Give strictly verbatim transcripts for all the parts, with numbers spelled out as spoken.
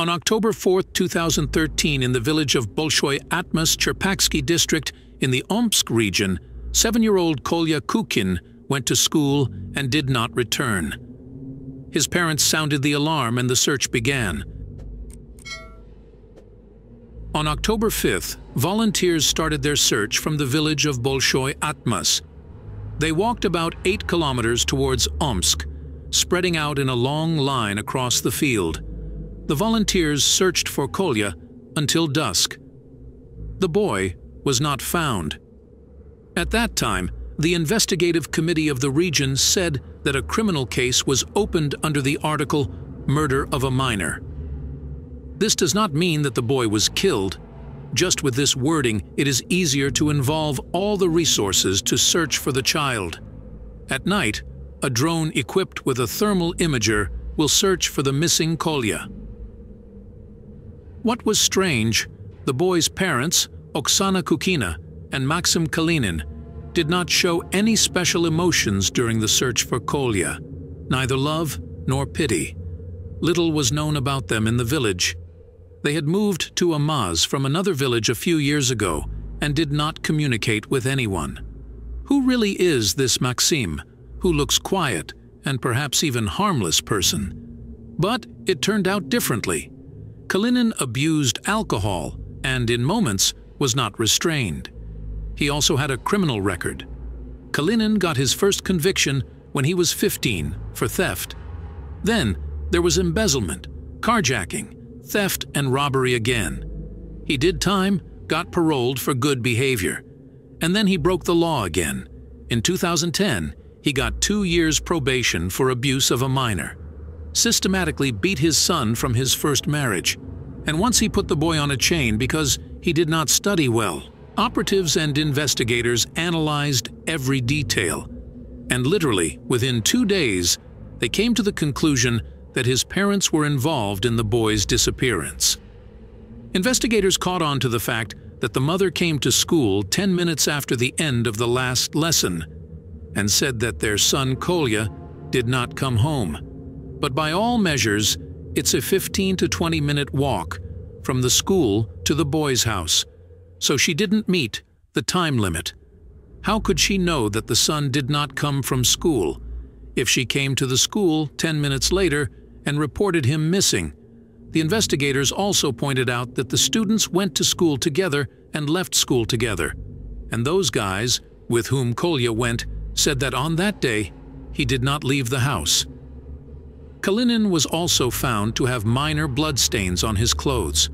On October fourth, two thousand thirteen, in the village of Bolshoy Atmas, Cherpaksky district, in the Omsk region, seven-year-old Kolya Kukin went to school and did not return. His parents sounded the alarm and the search began. On October fifth, volunteers started their search from the village of Bolshoy Atmas. They walked about eight kilometers towards Omsk, spreading out in a long line across the field. The volunteers searched for Kolya until dusk. The boy was not found. At that time, the investigative committee of the region said that a criminal case was opened under the article "Murder of a Minor." This does not mean that the boy was killed. Just with this wording, it is easier to involve all the resources to search for the child. At night, a drone equipped with a thermal imager will search for the missing Kolya. What was strange, the boy's parents, Oksana Kukina and Maxim Kalinin, did not show any special emotions during the search for Kolya, neither love nor pity. Little was known about them in the village. They had moved to Amaz from another village a few years ago and did not communicate with anyone. Who really is this Maxim, who looks quiet and perhaps even harmless person? But it turned out differently. Kalinin abused alcohol and, in moments, was not restrained. He also had a criminal record. Kalinin got his first conviction when he was fifteen for theft. Then there was embezzlement, carjacking, theft and robbery again. He did time, got paroled for good behavior. And then he broke the law again. In two thousand ten, he got two years probation for abuse of a minor. Systematically beat his son from his first marriage. And once he put the boy on a chain because he did not study well. Operatives and investigators analyzed every detail, and literally within two days, they came to the conclusion that his parents were involved in the boy's disappearance. Investigators caught on to the fact that the mother came to school ten minutes after the end of the last lesson and said that their son Kolya did not come home. But by all measures, it's a fifteen to twenty minute walk from the school to the boy's house. So she didn't meet the time limit. How could she know that the son did not come from school if she came to the school ten minutes later and reported him missing? The investigators also pointed out that the students went to school together and left school together. And those guys, with whom Kolya went, said that on that day, he did not leave the house. Kalinin was also found to have minor bloodstains on his clothes.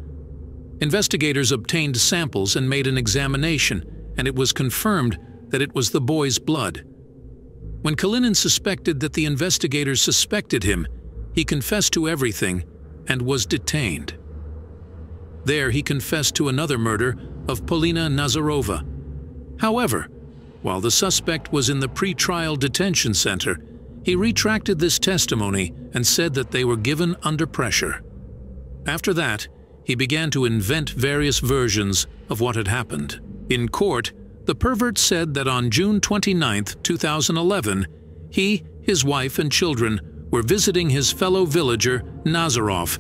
Investigators obtained samples and made an examination, and it was confirmed that it was the boy's blood. When Kalinin suspected that the investigators suspected him, he confessed to everything and was detained. There he confessed to another murder of Polina Nazarova. However, while the suspect was in the pre-trial detention center, he retracted this testimony and said that they were given under pressure. After that, he began to invent various versions of what had happened. In court, the pervert said that on June twenty-ninth, two thousand eleven, he, his wife, and children were visiting his fellow villager, Nazarov,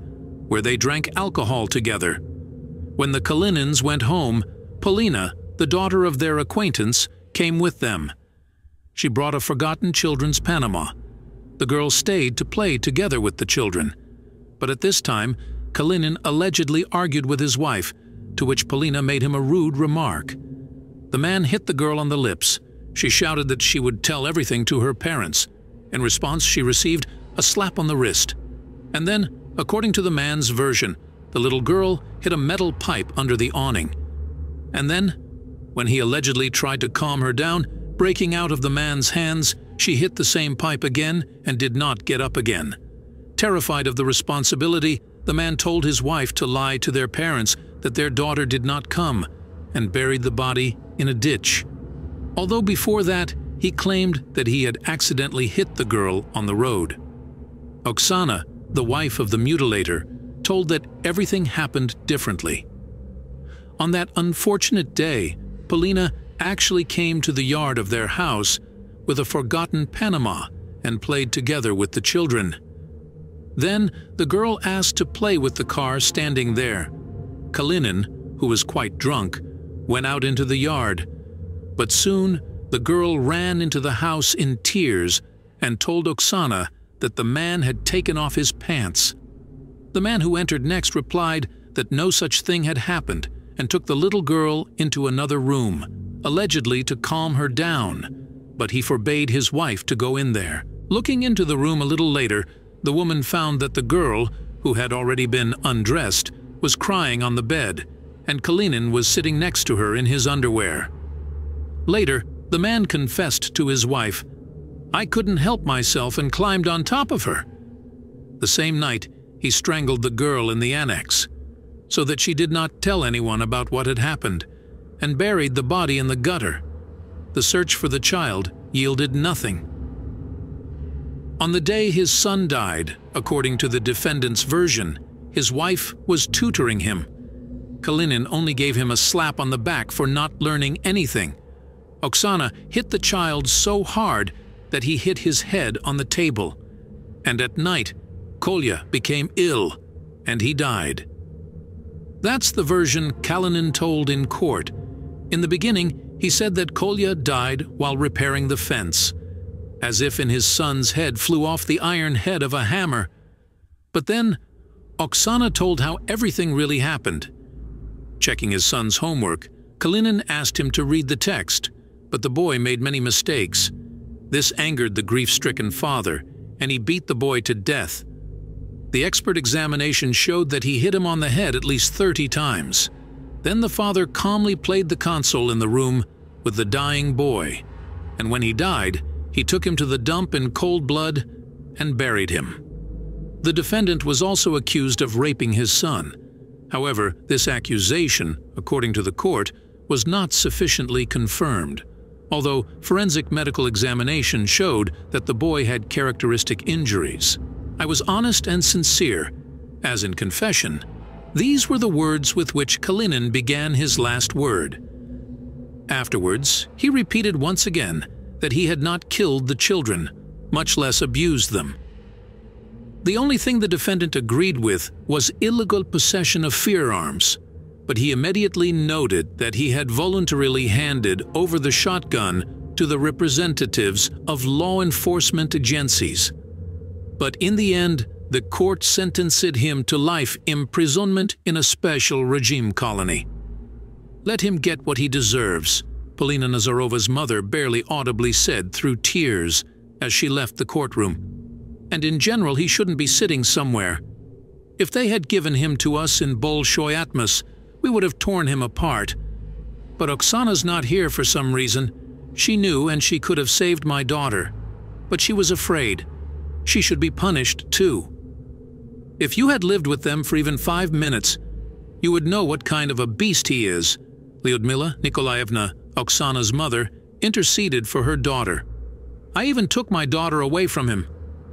where they drank alcohol together. When the Kalinins went home, Polina, the daughter of their acquaintance, came with them. She brought a forgotten children's Panama. The girl stayed to play together with the children. But at this time, Kalinin allegedly argued with his wife, to which Polina made him a rude remark. The man hit the girl on the lips. She shouted that she would tell everything to her parents. In response, she received a slap on the wrist. And then, according to the man's version, the little girl hit a metal pipe under the awning. And then, when he allegedly tried to calm her down, breaking out of the man's hands, she hit the same pipe again and did not get up again. Terrified of the responsibility, the man told his wife to lie to their parents that their daughter did not come and buried the body in a ditch. Although before that, he claimed that he had accidentally hit the girl on the road. Oksana, the wife of the mutilator, told that everything happened differently. On that unfortunate day, Polina actually came to the yard of their house with a forgotten Panama and played together with the children. Then, the girl asked to play with the car standing there. Kalinin, who was quite drunk, went out into the yard. But soon, the girl ran into the house in tears and told Oksana that the man had taken off his pants. The man who entered next replied that no such thing had happened and took the little girl into another room, allegedly to calm her down, but he forbade his wife to go in there. Looking into the room a little later, the woman found that the girl, who had already been undressed, was crying on the bed, and Kalinin was sitting next to her in his underwear. Later, the man confessed to his wife, "I couldn't help myself and climbed on top of her." The same night, he strangled the girl in the annex, so that she did not tell anyone about what had happened, and buried the body in the gutter. The search for the child yielded nothing. On the day his son died, according to the defendant's version, his wife was tutoring him. Kalinin only gave him a slap on the back for not learning anything. Oksana hit the child so hard that he hit his head on the table. And at night, Kolya became ill, and he died. That's the version Kalinin told in court. In the beginning, he said that Kolya died while repairing the fence, as if in his son's head flew off the iron head of a hammer. But then, Oksana told how everything really happened. Checking his son's homework, Kalinin asked him to read the text, but the boy made many mistakes. This angered the grief-stricken father, and he beat the boy to death. The expert examination showed that he hit him on the head at least thirty times. Then the father calmly played the console in the room with the dying boy, and when he died, he took him to the dump in cold blood and buried him. The defendant was also accused of raping his son. However, this accusation, according to the court, was not sufficiently confirmed, although forensic medical examination showed that the boy had characteristic injuries. "I was honest and sincere, as in confession." These were the words with which Kalinin began his last word. Afterwards, he repeated once again that he had not killed the children, much less abused them. The only thing the defendant agreed with was illegal possession of firearms, but he immediately noted that he had voluntarily handed over the shotgun to the representatives of law enforcement agencies. But in the end, the court sentenced him to life imprisonment in a special regime colony. "Let him get what he deserves," Polina Nazarova's mother barely audibly said through tears as she left the courtroom. "And in general, he shouldn't be sitting somewhere. If they had given him to us in Bolshoy Atmas, we would have torn him apart. But Oksana's not here for some reason. She knew and she could have saved my daughter. But she was afraid. She should be punished too. If you had lived with them for even five minutes, you would know what kind of a beast he is." Lyudmila Nikolaevna, Oksana's mother, interceded for her daughter. "I even took my daughter away from him.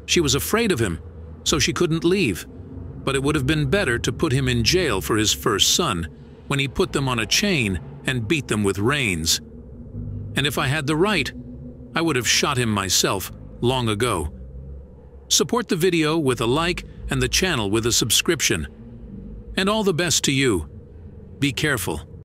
She was afraid of him, so she couldn't leave. But it would have been better to put him in jail for his first son, when he put them on a chain and beat them with reins. And if I had the right, I would have shot him myself long ago." Support the video with a like and the channel with a subscription. And all the best to you. Be careful.